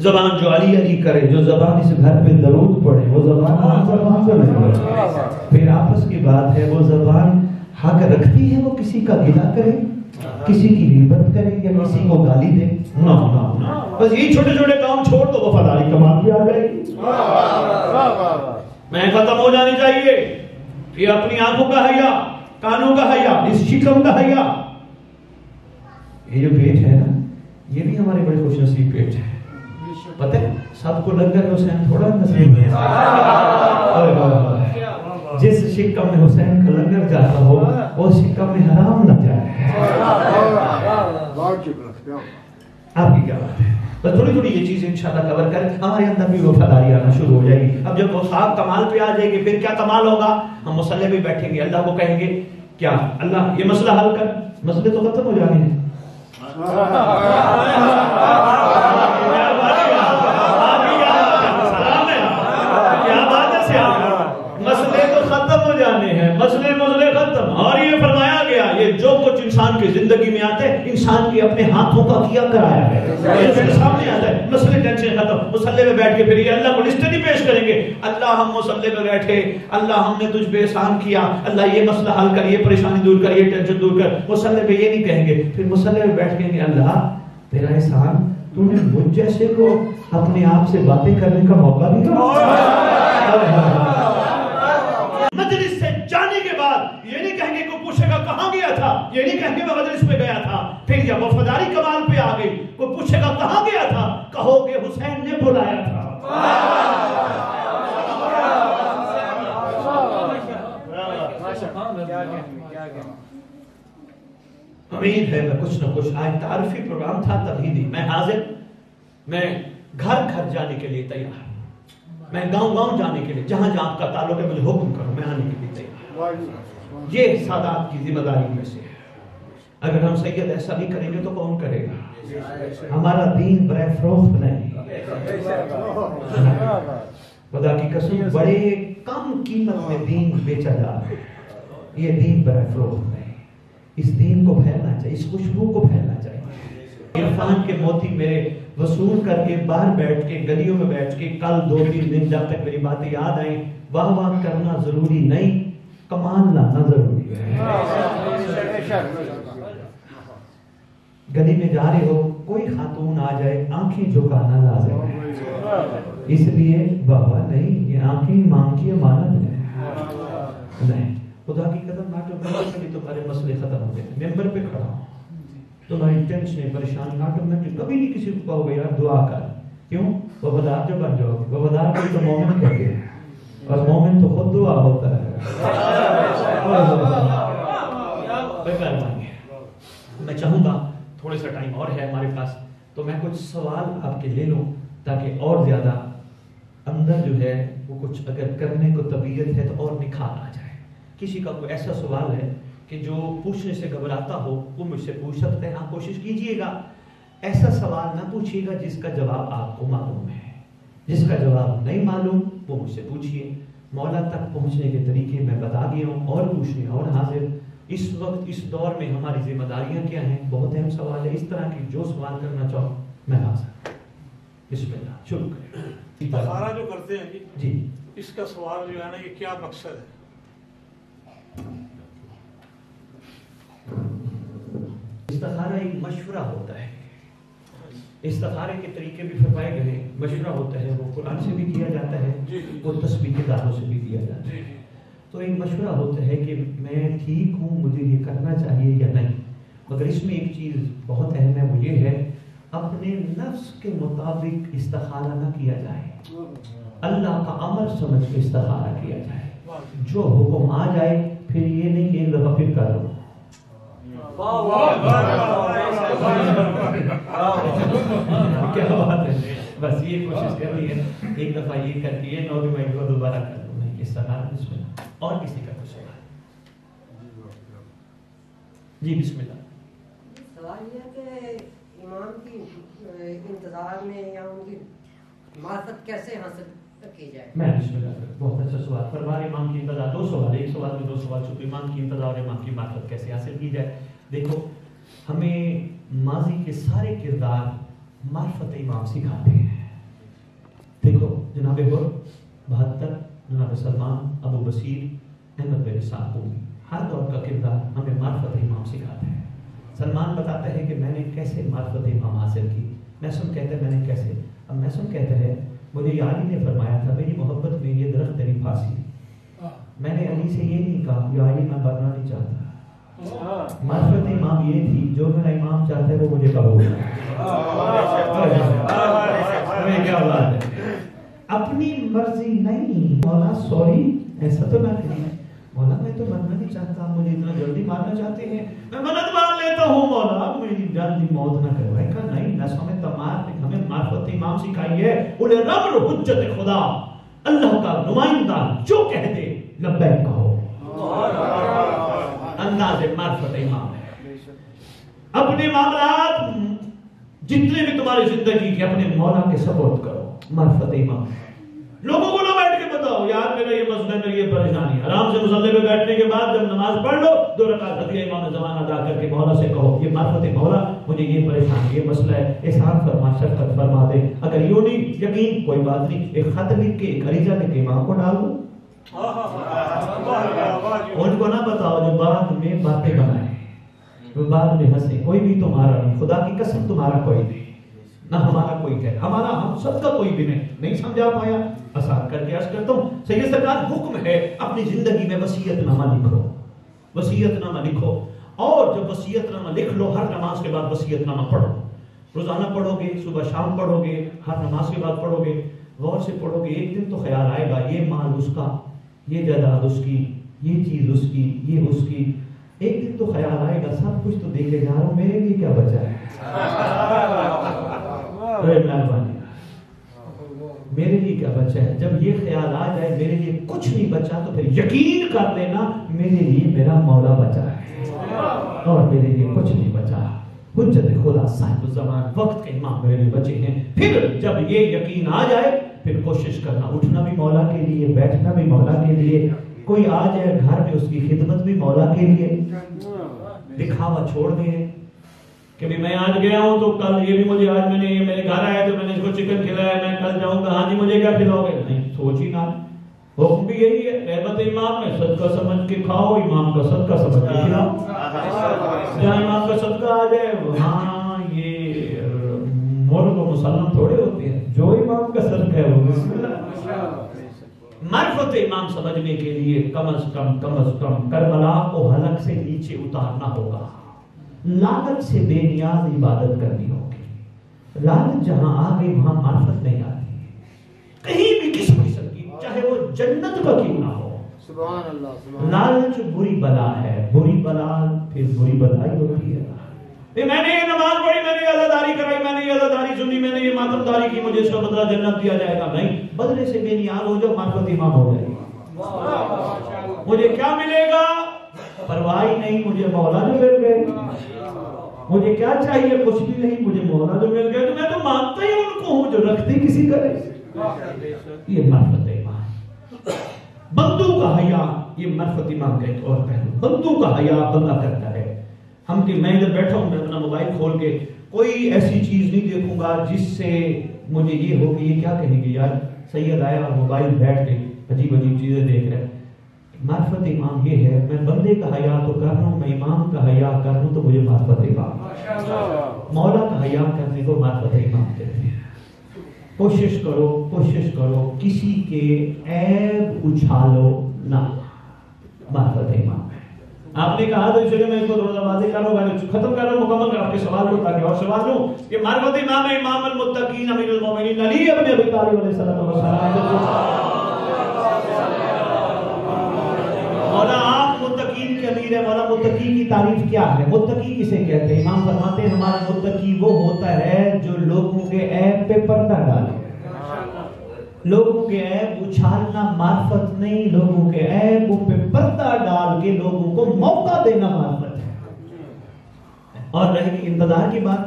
जबान जो अली अली करे, जो जबान इस घर पे दरूद पढ़े, वो जबान आम जबान से नहीं पढ़े। फिर आपस की बात है, वो जबान हक रखती है वो किसी का गिला करे, किसी की गिबत करे या किसी को गाली दे ना ना ना। बस ये छोटे छोटे काम छोड़ दो, वफादारी कमाल भी आ जाएगी। मैं खत्म हो जानी चाहिए। ये अपनी आंखों का हया, कानों का हया, इस शिकम का हया, ये जो पेट है ना ये भी हमारे बड़े खुश नसीब पेट है। पता है सबको लंगर में हुसैन थोड़ा नसीब है, जिस शिक्का में हुसैन का लंगर जाता हो वो शिक्का में हराम न जाए। आपकी क्या बात है। बस थोड़ी थोड़ी ये चीज इंशाल्लाह कवर कर हमारे अंदर भी वफादारी आना शुरू हो जाएगी। अब जब वो साहब कमाल पे आ जाएगी फिर क्या कमाल होगा। हम मसले पे बैठेंगे, अल्लाह को कहेंगे क्या अल्लाह ये मसला हल कर, मसले तो खत्म हो जाएंगे। जो कुछ इंसान की जिंदगी में आते हैं इंसान के अपने हाथों का किया कराया है, सामने आता है मसले टेंशन खत्म। मुसल्ले पे बैठ के फिर अल्लाह को लिस्ट नहीं पेश करेंगे, अल्लाह हम मुसल्ले पे बैठे, अल्लाह हमने तुझ पे एहसान किया, अल्लाह ये मसला हल कर, ये परेशानी दूर कर, ये टेंशन दूर कर। मुसल्ले पे ये नहीं कहेंगे, फिर मुसल्ले पे बैठ के अल्लाह तेरा एहसान, तूने मुझ जैसे को अपने आप से बातें करने का मौका दिया। मजलिस से जाने के बाद ये नहीं कहेंगे कोई पूछेगा कहाँ गया था, ये नहीं कहेंगे मैं मजलिस पे गया था। फिर जब वफादारी कमाल पे आ गई, कोई पूछेगा कहाँ गया था, कहोगे हुसैन ने बुलाया था। उम्मीद है मैं कुछ ना कुछ, आज तारीफी प्रोग्राम था तभी दी मैं हाजिर, मैं घर घर जाने के लिए तैयार, मैं गांव गांव जाने के लिए, जहां जहां आपका ताल्लुक है मुझे हुक्म करो, मैं आने के लिए तैयार हूं। ये सादात की जिम्मेदारी में से है। अगर हम सैयद ऐसा नहीं करेंगे तो कौन करेगा। हमारा दीन बरफरोख्त नहीं, खुदा की कसम बड़े कम कीमत में दीन बेचा जा रहा है। ये दीन बरफरोख्त नहीं, इस दीन को फैलना चाहिए, इस खुशबू को फैलना चाहिए। इरफान के मोती मेरे वसूल करके बाहर बैठ के गलियों में बैठ के कल 2-3 दिन जब तक मेरी बातें याद आई, वाह वाह करना जरूरी नहीं, कमाल लाना जरूरी है। गली में जा रहे हो कोई खातून आ जाए आंखें झुकाना लाज़िम है, इसलिए बाबा नहीं ये आंखें इमाम की अमानत है। नहीं खुदा की कसम नाटो तुम्हारे मसले खत्म हो गए। मेंबर पे खड़ा हूँ तुम्हारी टेंशन परेशान नाटक में कभी नहीं किसी को कहोगे यार दुआ कर, क्यों वफादार जो बन जाओगे। वफादार को तो मोमिन कहते हैं और मोमिन तो खुद दुआ होता है। मैं चाहूंगा थोड़ा सा टाइम और है हमारे पास, तो मैं कुछ सवाल आपके ले लूं ताकि और ज्यादा अंदर जो है वो कुछ अगर करने को तबीयत है तो और निखार आ जाए। किसी का कोई ऐसा सवाल है कि जो पूछने से घबराता हो वो मुझसे पूछ सकते हैं। आप कोशिश कीजिएगा ऐसा सवाल ना पूछिएगा जिसका जवाब आपको मालूम है, जिसका जवाब नहीं मालूम वो मुझसे पूछिए। मौला तक पहुंचने के तरीके मैं बता दिया हूँ, और पूछने और हाजिर। इस वक्त इस दौर में हमारी जिम्मेदारियां क्या हैं, बहुत अहम सवाल है। इस तरह की जो सवाल करना चाहो मैं हाजिर। बिस्मिल्लाह शुरू करें। इशारा जो करते हैं जी, इसका सवाल जो है ना, ये क्या मकसद है? इस्तिखारा एक मशवरा होता है। इस्तिखारे के तरीके भी फरमाए गए हैं। मशवरा होता है वो कुरान से भी किया जाता है, वो तस्बीह के दानों से भी किया जाता है। तो एक मशवरा होता है कि मैं ठीक हूँ, मुझे ये करना चाहिए या नहीं। मगर इसमें एक चीज़ बहुत अहम है, वो ये है अपने नफ्स के मुताबिक इस्तिखारा ना किया जाए, अल्लाह का अमर समझ के इस्तिखारा किया जाए। जो हुक्म आ जाए फिर ये नहीं कि एक दफा फिर कर लो, क्या बात है। बस ये कोशिश कर रही है, एक दफा ये करती है, 9 मिनट को दोबारा कर दो। नहीं, इस्तिखारा बिस्मिल्लाह। और किसी का कुछ सवाल? जी बिस्मिल्लाह। सवाल यह है कि इमाम की इंतजार में या उनकी मार्फत कैसे हासिल की जाए? मैं बहुत अच्छा सवाल फरमा। इमाम की इंतजार 2 सवाल, एक सवाल में 2 सवाल। तो इमाम की इंतजार और इमाम की मार्फत कैसे हासिल की जाए? देखो, हमें माजी के सारे किरदार मार्फत इमाम सिखाते हैं। देखो जनाब 72, जनाब सलमान, अबू बशीर, अहमद बिन साहब, हर दौर का किरदार हमें मार्फत इमाम सिखाते हैं। सलमान बताता है कि मैंने कैसे मार्फत इमाम हासिल की। मैसूम कहता है मैंने कैसे। अब मैसूम कहता है मुझे यारी ने फरमाया था मेरी मोहब्बत में ये दरख्त तेरी फांसी। मैंने अली से ये नहीं कहा यारी मैं बनना नहीं चाहता। मार्फत इमाम ये थी जो मेरा इमाम चाहता है वो मुझे कबूल। अपनी मर्जी नहीं, मौला सॉरी ऐसा तो ना करिए, मौला मैं तो मरना नहीं चाहता, मुझे इतना जल्दी मारना चाहते हैं, मैं मदद मांग लेता हूँ, मौला मेरी जल्दी मौत ना करवाए। कहा नहीं, नस हमें तमाम ने हमें मार्फत इमाम सिखाई है। उले रब्बुल हुज्जत खुदा, अल्लाह का नुमाइंदा जो कह दे लब्बैक कहो। अंदाज़े मार्फत इमाम है। अपने मामलात जितने भी तुम्हारी जिंदगी के अपने मौला के सपोर्ट करो, मार्फत इमाम। लोगों को ना बैठ के बताओ यार मेरा ये मसला, मेरी ये परेशानी। आराम से मुसल्ले पे बैठने के बाद जब नमाज पढ़ लो, 2 रकात अदा इमाम ज़मान अदा करके मौला से कहो ये मार्फत मौला मुझे ये परेशानी, ये मसला है, एहसान फरमा, शफकत फरमा दे। अगर यूं नहीं यकीन कोई बात नहीं, एक खत लिख के एक अरीजा लिख के इमाम को डाल दो। उनको ना बताओ जो बाद में बातें बनाए, जो बाद में हंसे। कोई भी तुम्हारा नहीं, खुदा की कसम तुम्हारा कोई नहीं, ना हमारा कोई है, हमारा हम सबका कोई भी नहीं समझा पाया। आसान करके अर्ज करता हूँ, सैयद सरकार हुक्म है अपनी जिंदगी में वसीयतनामा लिखो, वसीयतनामा लिखो। और जब वसीयतनामा लिख लो, हर नमाज के बाद वसीयतनामा पढ़ो। रोजाना पढ़ोगे, सुबह शाम पढ़ोगे, हर नमाज के बाद पढ़ोगे, गौर से पढ़ोगे। एक दिन तो ख्याल आएगा ये माल उसका, ये जायदाद उसकी, ये चीज उसकी, ये उसकी। एक दिन तो ख्याल आएगा सब कुछ तो देखे जा रहा हूँ, मेरे लिए क्या बचा है, मेरे लिए क्या बचा है। जब ये ख्याल आ जाए मेरे लिए कुछ नहीं बचा, तो फिर यकीन कर लेना मेरे लिए मेरा मौला बचा है और मेरे लिए कुछ नहीं बचा। हुज्जत खुदा साहिब ज़मान, वक्त के इमाम मेरे लिए बचे हैं। फिर जब ये यकीन आ जाए फिर कोशिश करना, उठना भी मौला के लिए, बैठना भी मौला के लिए। कोई आ जाए घर में उसकी खिदमत भी मौला के लिए। दिखावा छोड़ दे कि भी मैं आज गया हूँ तो कल ये भी मुझे, आज मैंने ये मेरे घर आया तो मैंने इसको चिकन खिलाया, मैं कल जाऊँगा हाँ जी मुझे क्या खिलाओगे, नहीं सोच ही ना। हुक्म भी यही है, रहमत इमाम में सदका समझ के खाओ, इमाम का सदका समझ के खिलाओ। जहाँ इमाम का सदका आ जाए वहाँ ये मोर को मुसलमान थोड़े होते हैं, जो इमाम का सदका है वो बिस्मिल्लाह। मार्फत इमाम समझने के लिए कम अज कम करबला को हलक से नीचे उतारना होगा, लागत से बेनियाज इबादत करनी होगी। लागत जहां आ गई वहां मार्फत नहीं आती है, कहीं भी किस्म किस्म की, चाहे वो जन्नत का क्यों ना हो। सुभान अल्लाह। लालच बुरी बला है, बुरी बला फिर बुरी बलाई होती है। मैंने ये नमाज पढ़ी, मैंने ये अज़ादारी कराई, मैंने ये अज़ादारी सुनी, मैंने ये मातमदारी की, मुझे इसका बदला जन्नत दिया जाएगा, नहीं, बदले से बेनियाज हो जाओ, मार्फत इमाम हो जाएगी। मुझे क्या मिलेगा परवाह ही नहीं, मुझे मौला जो मिल गए। मुझे क्या चाहिए कुछ भी नहीं, मुझे मौला जो मिल गए तो मैं तो मानता ही उनको हूँ जो रखते किसी करे। ये मार्फत ईमान। बंदू का हया, ये मार्फत ईमान का एक और पहलू। बंदू का हया बंदा करता है हम कि मैं इधर बैठा हूँ, मैं अपना मोबाइल खोल के कोई ऐसी चीज नहीं देखूंगा जिससे मुझे ये हो कि ये क्या कहेंगे यार सैयद आया और मोबाइल बैठ के अजीब अजीब चीजें देख रहे हैं। मार्फत इमाम ये है, मैं बंदे का हया तो कर रहा हूँ, मैं इमाम का हया कर रहा हूँ, तो मुझे मार्फत इमाम, मौला का हया करने को मार्फत इमाम कहते हैं। कोशिश करो, कोशिश करो, किसी के ऐब उछालो ना, मार्फत इमाम। आपने कहा तो चलिए मैं इसको थोड़ा सा वाजे करूंगा, खत्म करो मुकम्मल कर आपके सवाल को, ताकि और सवाल लूं कि मार्फत इमाम है इमाम अल मुत्तकीन अमीरुल मोमिनीन अली इब्न अबी तालिब अलैहिस्सलाम वाला। आप मुत्तकीन के अमीर है, वाला मुत्तकी की तारीफ क्या है? मुत्तकी किसे कहते हैं? इमाम फरमाते हैं हमारा मुत्तकी वो होता है जो लोगों के ऐब पे पर्दा डाले। लोगों के ऐब उछालना मार्फत नहीं, लोगों के ऐब पे पर्दा डाल के लोगों को मौका देना मार्फत है। और रही इंतजार की बात,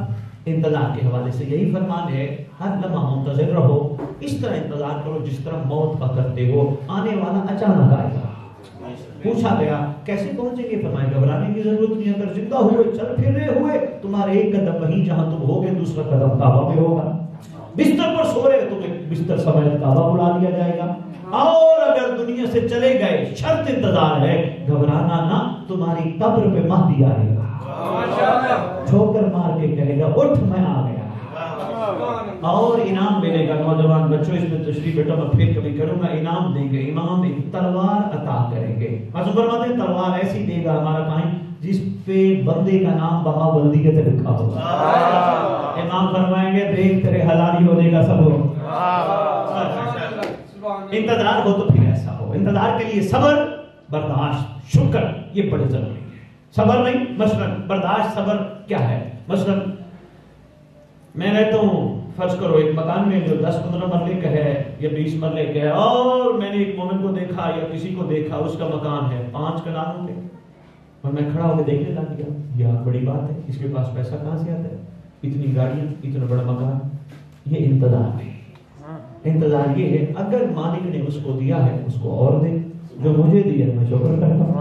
इंतजार के हवाले से यही फरमान है, हर लम्हा मुंतज़िर रहो, इस तरह इंतजार करो जिस तरह मौत का करते हो, आने वाला अचानक आएगा। पूछा गया कैसे पहुंचेंगे? फरमाया घबराने की जरूरत नहीं, अगर जिंदा हुए चल फिर रहे हुए तुम्हारे एक कदम वहीं जहां तुम होगे, दूसरा कदम काबा में होगा। बिस्तर पर सो रहे तुम्हें बिस्तर समझ काबा बुला लिया जाएगा। और अगर दुनिया से चले गए, शर्त इंतजार है, घबराना ना, तुम्हारी कब्र पे महदी आएगा, ठोकर मार के कहेगा उठ मैं आ गया, और इनाम मिलेगा। नौजवान बच्चों इसमें तशरीफ बेटा मैं फिर कभी करूंगा, इनाम देंगे, इमाम एक तलवार अता करेंगे। तलवार ऐसी देगा हमारा टाइम जिस पे बंदे का नाम बहावल्दी के तरीका होगा। इमाम फरमाएंगे देख तेरे हलाली होने का सब हो। इंतजार हो तो फिर ऐसा हो। इंतजार के लिए सबर, बर्दाश्त, शुक्र ये बड़े जरूरी है। सबर नहीं मसलन बर्दाश्त, सबर क्या है? मसलन मैं रहता हूँ फर्ज करो एक मकान में जो 10-15 मरले का है या 20 मरले का है, और मैंने एक मोमिन को देखा या किसी को देखा, उसका मकान है 5 कनालों पे, और मैं खड़ा होकर देखने लग गया, यह बड़ी बात है, इसके पास पैसा कहाँ से आता है, इतनी गाड़ियाँ, इतना बड़ा मकान। ये इंतजार है। इंतजार ये है अगर मालिक ने उसको दिया है उसको और दे, जो मुझे दिया मैं शुक्र करता हूँ।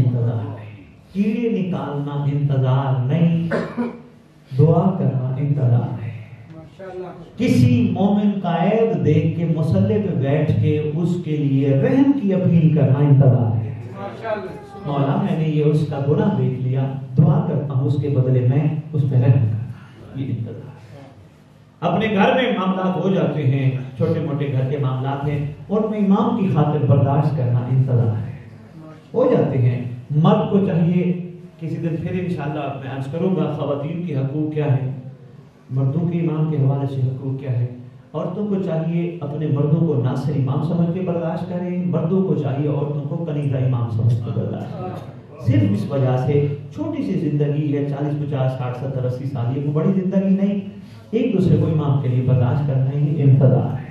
इंतजार नहीं, कीड़े निकालना इंतजार नहीं, दुआ करना इंतजार है। किसी मोमिन का ऐब देख के मुसल्ले पे बैठ के उसके लिए रहम की अपील करना इंतजार है। मौला मैंने ये उसका गुनाह देख लिया, दुआ करता हूँ उसके बदले में उस पर रहम करना, ये इंतजार। अपने घर में मामला हो जाते हैं, छोटे मोटे घर के मामला हैं, उनमें इमाम की खातिर बर्दाश्त करना इंतजार है, हो जाते हैं। मर्द को चाहिए, किसी दिन फिर इंशाल्लाह मैं अर्ज करूंगा ख्वातीन के हकूक क्या है, मर्दों के इमाम के हवाले से हकूक़ क्या है। औरतों को चाहिए अपने मर्दों को नासिर इमाम समझ के बर्दाश्त करें, मर्दों को चाहिए औरतों को कनीज़ा इमाम समझ के बर्दाश्त करें। सिर्फ इस वजह से छोटी सी जिंदगी है, 40, 50, 60, 70, 80 साल, ये बड़ी जिंदगी नहीं, एक दूसरे को इमाम के लिए बर्दाश्त करना ही इंतजार है।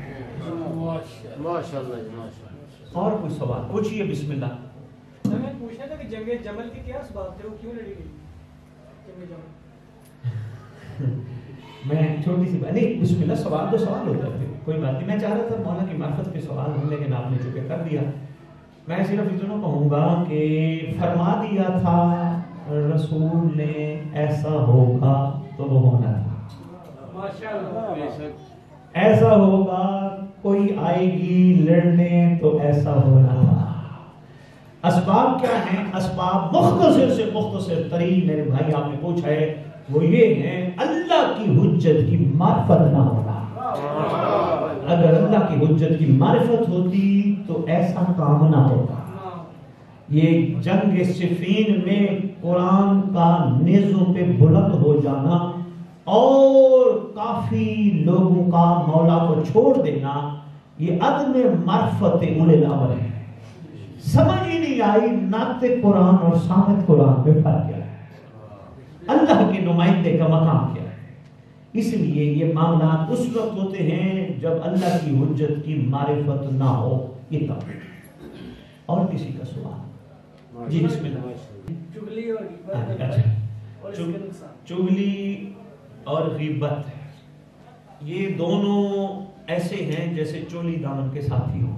और कोई सवाल पूछिए, बिस्मिल्लाह। मैं पूछना था कि जंग जमल की क्या बात है, वो क्यों लड़ी गई? मैं छोटी सी बात नहीं, बिस्मिल्लाह, सवाल तो सवाल होता है, कोई बात नहीं। मैं चाह रहा था मौला की मार्फत पे सवाल हो, लेकिन आपने चुके कर दिया। मैं सिर्फ इतना कहूँगा कि फरमा दिया था रसूल ने ऐसा होगा तो वो होना था, माशाअल्लाह। ऐसा होगा कोई आएगी लड़ने तो ऐसा होना था। असबाब क्या हैं? असबाब मुख्तसर से मुख्तसर तरीन मेरे भाई आपने पूछा है, वो ये है अल्लाह की हुज्जत की मार्फत ना होना। अगर अल्लाह की हुज्जत की मार्फत होती तो ऐसा काम ना होता। ये जंग सिफीन में कुरान का नेज़ों पे बुलंद हो जाना और काफी लोगों का मौला को छोड़ देना, ये अदम मार्फत उलिल अमर है। समझ ही नहीं आई नाते कुरान और सामत कुरान में फर्क क्या है, अल्लाह के नुमाइंदे का मकाम क्या है। इसलिए ये मामला उस वक्त होते हैं जब अल्लाह की हुज्जत की मारिफत ना हो। ये तब और किसी का सवाल जी, बिस्मिल्लाह। चुगली और गीबत, अच्छा, चुगली और गीबत ये दोनों ऐसे हैं जैसे चोली दामन के साथी हो।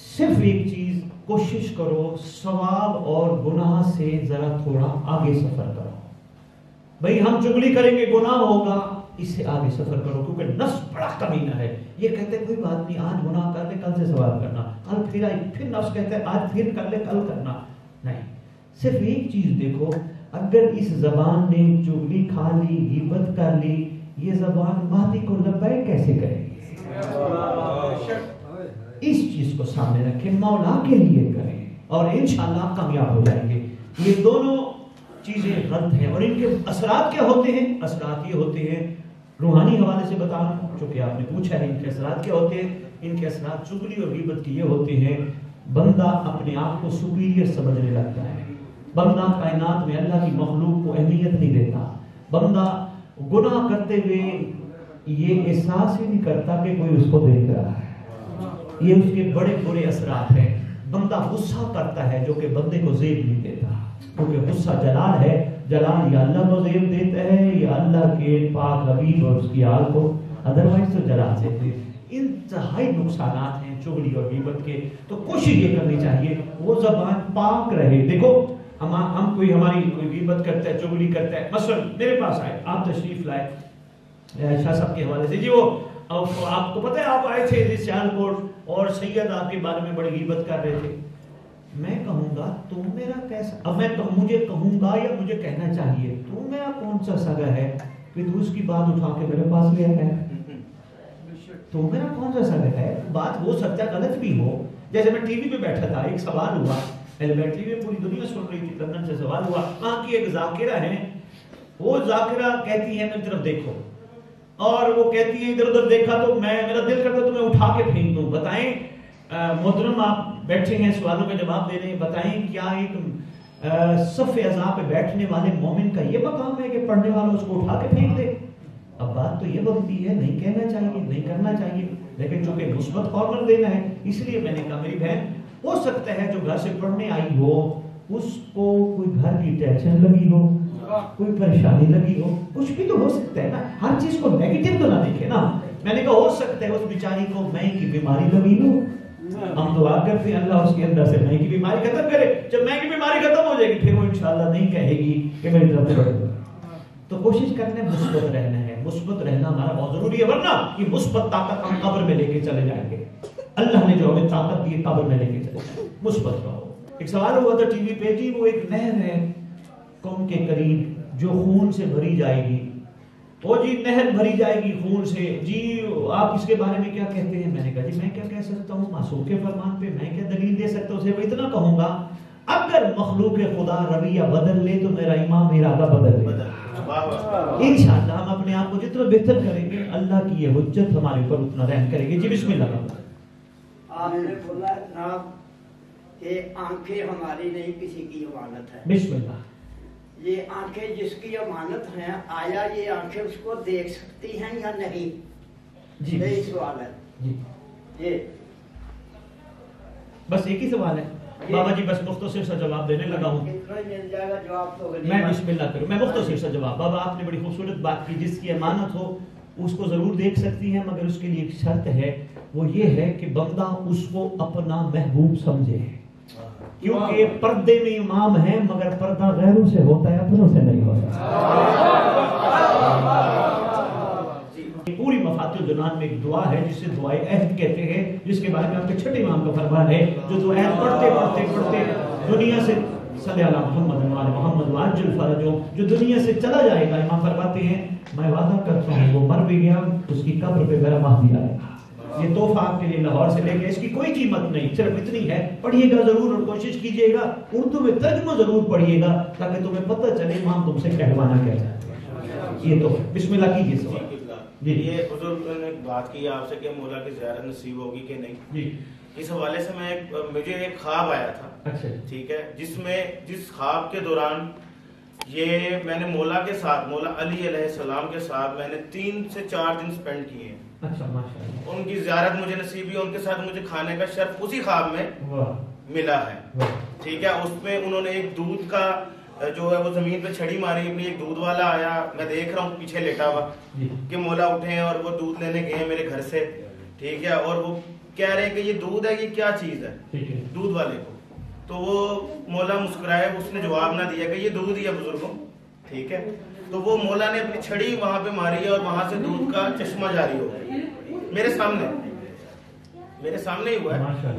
सिर्फ एक चीज कोशिश करो सवाब और गुनाह से जरा थोड़ा आगे सफर करो। भाई हम चुगली करेंगे गुनाह होगा, इससे आगे सफर करो, क्योंकि नफ्स बड़ा कमीना है। ये कहते हैं कोई बात नहीं, आज गुनाह कर ले कल से सवाब करना, कल फिर नफ्स कहते हैं आज फिर कर ले कल करना। नहीं, सिर्फ एक चीज देखो, अगर इस जबान ने चुगली खा ली, गिबत कर ली, ये जबान मादी को लब्बैक कैसे करेगी? इस चीज को सामने रखें, मौला के लिए करें और इंशाल्लाह कामयाब हो जाएंगे। ये दोनों चीजें रद्द हैं और इनके असरात क्या होते हैं? असरात ये होते हैं, रूहानी हवाले से बता रहा हूँ चूंकि आपने पूछा है इनके असरात क्या होते हैं। इनके असरात चुगली और गिबत के ये होते हैं, बंदा अपने आप को सुपीरियर समझने लगता है, बंदा कायनात में अल्लाह की मखलूक को अहमियत नहीं देता, बंदा गुनाह करते हुए ये एहसास ही नहीं करता कि कोई उसको देख रहा है। ये उसके बड़े बुरे असरात हैं। बंदा गुस्सा करता है जो कि बंदे को जेब नहीं देता, क्योंकि गुस्सा जलाल है, जलाल या अल्लाह को जेब देता है या अल्लाह के पाक हबीब और उसकी आल को, अदरवाइज तो जलाल से इंतहाई नुकसान हैं चोरी और गिबत के। तो कोशिश ये करनी चाहिए वो जबान पाक रहे। देखो हम कोई हमारी कोई गिबत करता है, चुगली करता है, मसलन मेरे पास आए, आप तशरीफ लाए शाह साहब के हवाले से जी, वो आपको पता है आप आए थे सियालकोट और सैयद आपके बारे में बड़ी गिबत कर रहे थे। मैं कहूँगा तुम मेरा कैसा, अब मैं मुझे कहूँगा या मुझे कहना चाहिए तुम मेरा कौन सा सगा है कि तू उसकी बात उठा के मेरे पास ले आया है? तुम मेरा कौन सा सगा है? बात हो सकता है गलत भी हो। जैसे मैं टीवी पे बैठा था, एक सवाल हुआ, एलिमेंट्री में पूरी दुनिया सुन रही थी, लंदन से सवाल हुआ, वहाँ की एक जाकिरा है, वो जाकिरा कहती है मेरी तरफ देखो, और वो कहती है इधर उधर देखा तो मैं मेरा दिल करता तो मैं उठा के फेंक दूँ। बताएं मोहतरम, आप बैठे हैं सवालों के जवाब दे रहे हैं, बताएं क्या एक सफ़े अज़ा पे बैठने वाले मोमिन का ये मकाम है कि पढ़ने वाला उसको उठा के फेंक दे? अब बात तो ये बनती है, नहीं कहना चाहिए, नहीं करना चाहिए, लेकिन चूंकि मुस्बत फॉर्मल देना है इसलिए मैंने कहा मेरी बहन हो सकता है जो घर से पढ़ने आई हो उसको कोई घर की टेंशन लगी हो, कोई परेशानी लगी हो, कुछ भी तो हो सकता है ना, हर चीज को नेगेटिव तो ना देखे ना। मैंने कहा हो सकता है उस बेचारी को मैं की बीमारी लगी हो, हम दुआ करते हैं अल्लाह उसके अंदर से मैं की बीमारी खत्म करे, जब मैं की बीमारी खत्म हो जाएगी फिर वो इंशाल्लाह नहीं कहेगी कि मेरी तरफ। तो कोशिश करने मुस्बत रहना है, मुस्बत रहना हमारा बहुत जरूरी है, वरना ये मुस्बत ताकत हम कब्र में लेके चले जाएंगे। अल्लाह ने जो हमें ताकत दी कब्र में लेके चले, मुस्बत रहो। एक सवाल हुआ था टीवी पे जी, वो एक नहर है कौन के करीब जो खून से भरी जाएगी, ओ जी नहर भरी जाएगी खून से जी, आप इसके बारे में क्या कहते हैं? मैंने कहा जी मैं क्या कह सकता हूँ, मासूम के फरमान पे मैं क्या दलील दे सकता हूँ? सिर्फ इतना कहूँगा अगर मखलूक खुदा रवैया बदल ले तो मेरा ईमान इरादा बदल ले। इंशाअल्लाह हम अपने आप को जितना बेहतर करेंगे अल्लाह की ये हुज्जत हमारे ऊपर उतना रहम करेगी। जी बिस्मिल्लाह। आपने बोला जनाब कि आंखें हमारी नहीं किसी की अमानत है। बिस्मिल्लाह। ये आंखें जिसकी अमानत हैं, आया ये आंखें उसको देख सकती हैं या नहीं? जी यही सवाल है जी, ये बस एक ही सवाल है बाबा जी, बस मुख्तसर सा जवाब देने लगा हूँ। मैं बिस्मिल्लाह करूँ, मैं मुख्तसर सा जवाब। बाबा आपने बड़ी खूबसूरत बात की, जिसकी अमानत हो उसको जरूर देख सकती है, मगर उसके लिए एक शर्त है, वो ये है कि बंदा उसको अपना महबूब समझे, क्योंकि पर्दे में इमाम है मगर पर्दा गैरों से होता है, अपनों से नहीं होता। पूरी मफातिल जुनान में एक दुआ है जिसे दुआए अहद कहते हैं, जिसके बारे में आपके छठे इमाम का फरमान है, जो दुआ पढ़ते पढ़ते पढ़ते दुनिया से जो दुनिया से चला जाएगा, इमाम फरमाते हैं मैं वादा करता हूँ वो मर भी गया उसकी कब्र पे मेरा माफ़ी आएगा। ये तोहफा आपके लिए लाहौर से लेके, इसकी कोई कीमत नहीं, सिर्फ इतनी है, पढ़िएगा जरूर और कोशिश कीजिएगा, उर्दू में तर्जुमा जरूर पढ़िएगा ताकि तुम्हें पता चले इमाम तुमसे कहवाना क्या चाहते हैं। ये तो बिस्मिल्लाह कीजिए सवाल जी। ये बुजुर्ग ने बात की आपसे कि मौला की ज़ियारत नसीब होगी कि नहीं जी, इस हवाले से मैं मुझे एक ख्वाब आया था। अच्छा। ठीक है, जिसमें जिस ख्वाब के दौरान ये मैंने मौला के साथ, मौला अली अलैहिस्सलाम के साथ मैंने 3 से 4 दिन स्पेंड किए। अच्छा, माशाल्लाह। उनकी ज़ियारत मुझे नसीब हुई, उनके साथ मुझे खाने का शर्फ उसी ख्वाब में मिला है। ठीक है, उसमें उन्होंने एक दूध का जो है वो जमीन पे छड़ी मारी, अपनी एक दूध वाला आया, मैं देख रहा हूँ पीछे लेटा हुआ कि मौला उठे और वो दूध लेने गए मेरे घर से। ठीक है, और वो कह रहे हैं कि ये दूध है, ये क्या चीज है? दूध वाले को तो वो मौला मुस्कुराए, उसने जवाब ना दिया कि ये दूध ही है बुजुर्गों, ठीक है। तो वो मौला ने अपनी छड़ी वहाँ पे मारी और वहाँ से दूध का चश्मा जारी हो गया मेरे सामने ही हुआ है।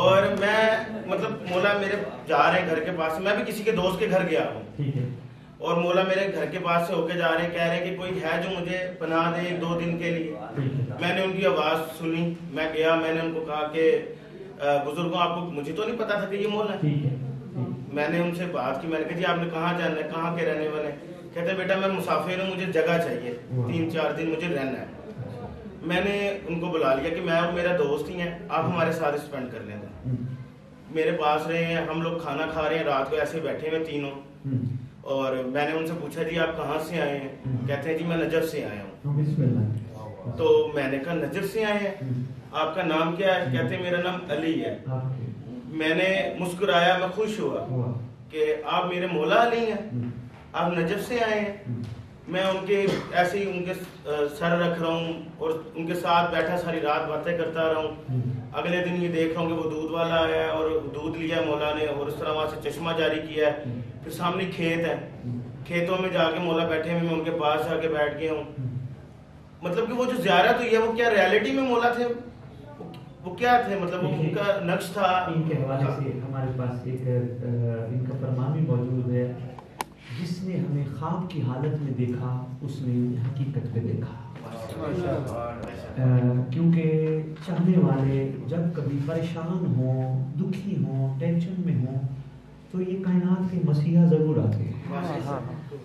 और मैं मतलब मौला मेरे जा रहे घर के पास, मैं भी किसी के दोस्त के घर गया हूँ और मौला मेरे घर के पास से होके जा रहे, कह रहे कि कोई है जो मुझे बना दे 2 दिन के लिए। मैंने उनकी आवाज़ सुनी, मैं गया, मैंने उनको कहा कि बुजुर्गों आपको, मुझे तो नहीं पता था कि ये मौला है। मैंने उनसे बात की, मैंने कहा जी आपने कहाँ जाना है, कहाँ के रहने वाले? कहते बेटा मैं मुसाफिर हूँ, मुझे जगह चाहिए, 3-4 दिन मुझे रहना है। मैंने उनको बुला लिया कि मैं और मेरा दोस्त ही है, आप हमारे साथ स्पेंड कर लेना। मेरे पास रहे हैं, हम लोग खाना खा रहे हैं, रात को ऐसे बैठे हुए तीनों, और मैंने उनसे पूछा जी आप कहाँ से आए हैं? कहते हैं जी मैं नजफ से आया हूँ। तो मैंने कहा नजफ से आए हैं, आपका नाम क्या है? कहते हैं मेरा नाम अली है। मैंने मुस्कुराया, मैं खुश हुआ कि आप मेरे मौला अली हैं, आप नजफ से आए हैं। मैं उनके ऐसे ही उनके सर रख रहा हूँ और उनके साथ बैठा सारी रात बातें करता रहा हूँ। अगले दिन ये देख रहा हूँ कि वो दूध वाला आया है और दूध लिया मौला ने और उस तरह वहाँ से चश्मा जारी किया है। फिर सामने खेत है, खेतों में जाके मौला बैठे हुए, मैं उनके पास आके बैठ गया हूँ। मतलब कि वो जो ज़ियारत हुई है वो क्या रियलिटी में मौला थे, वो क्या थे, मतलब वो उनका नक्श था। इनके हवाले से हमारे पास एक इनका फरमान भी मौजूद है, जिसने हमें ख्वाब की हालत में देखा उसने हकीकत में देखा। क्योंकि चाहने वाले जब कभी परेशान हों, दुखी हों, टेंशन में हों, तो ये कायनात के मसीहा ज़रूर आते हैं।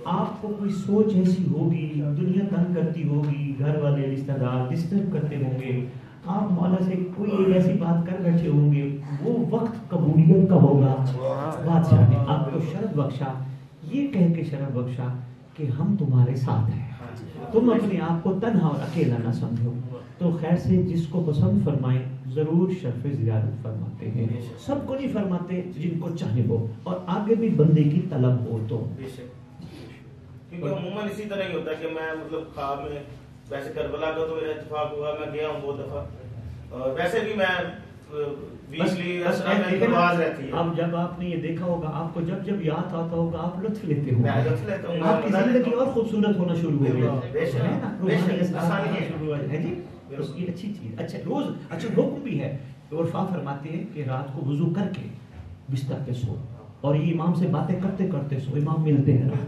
आपको कोई सोच ऐसी होगी, दुनिया तंग करती होगी, घर वाले रिश्तेदार डिस्टर्ब करते होंगे, आप मौला से कोई एक ऐसी बात कर बैठे होंगे, वो वक्त कबूलियत का होगा। बादशाह ने आपको शरफ बख्शा, ये कह के शरफ बख्शा कि हम तुम्हारे साथ हैं, तुम अपने आप को तन्हा और अकेला ना समझो। तो खैर से जिसको पसंद फरमाए जरूर शर्फ़े ज़ियारत फरमाते हैं, सबको नहीं फरमाते, जिनको चाहे वो, और आगे भी बंदे की तलब हो तो। क्योंकि अमूमन इसी तरह ही होता है कि मैं मतलब ख्वाब में, वैसे करबला का तो मेरा इत्तेफाक हुआ, मैं गया हूँ 2 दफ़ा, और वैसे भी मैं अब जब आपने ये देखा होगा, आपको जब जब याद आता होगा आप लुत्फ लेते होंगे, आपकी जिंदगी और खूबसूरत होना शुरू हो गया, उसकी अच्छी चीज। अच्छा रोज, अच्छा हुक्म भी है, उर्फ़ा फरमाते हैं कि रात को वुजू करके बिस्तर पे सो और ये इमाम से बातें करते करते सो, इमाम मिलते हैं रात।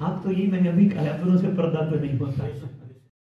हाँ तो ये मैंने अभी कहा, फिर उनसे पर्दा तो नहीं होता।